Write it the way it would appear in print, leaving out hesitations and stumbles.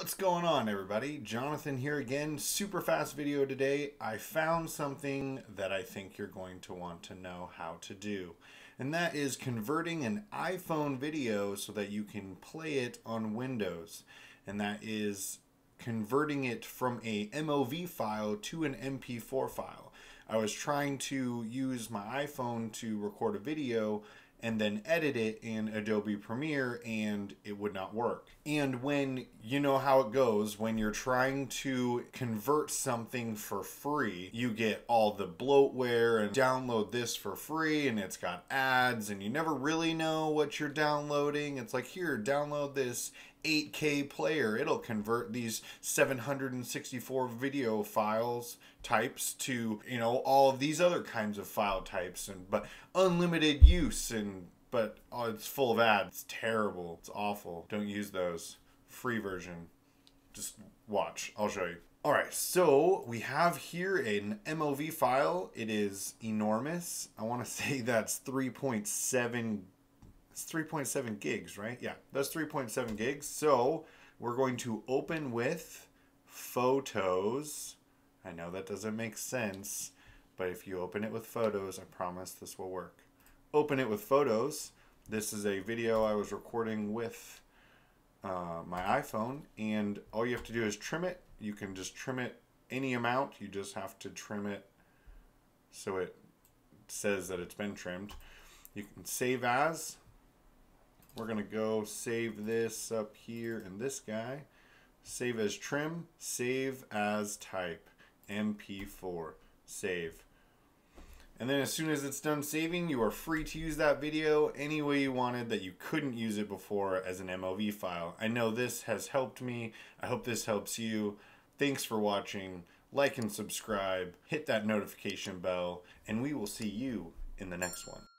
What's going on, everybody? Jonathan here again. Super fast video today. I found something that I think you're going to want to know how to do, and that is converting an iPhone video so that you can play it on Windows, and that is converting it from a MOV file to an MP4 file. I was trying to use my iPhone to record a video and then edit it in Adobe Premiere, and it would not work. And when you know how it goes, when you're trying to convert something for free, you get all the bloatware and download this for free, and it's got ads, and you never really know what you're downloading. It's like, here, download this 8K player. It'll convert these 764 video files types to, you know, all of these other kinds of file types, and but unlimited use, and but oh, it's full of ads. It's terrible. It's awful. Don't use those. Free version. Just watch. I'll show you. All right, so we have here an MOV file. It is enormous. I want to say that's 3.7 gigs, right? Yeah, that's 3.7 gigs. So we're going to open with Photos. I know that doesn't make sense, but if you open it with Photos, I promise this will work. Open it with Photos. This is a video I was recording with my iPhone, and all you have to do is trim it. You can just trim it any amount. You just have to trim it so it says that it's been trimmed. You can save as. We're gonna go save this up here and this guy. Save as trim, save as type, MP4, save. And then as soon as it's done saving, you are free to use that video any way you wanted that you couldn't use it before as an MOV file. I know this has helped me. I hope this helps you. Thanks for watching. Like and subscribe, hit that notification bell, and we will see you in the next one.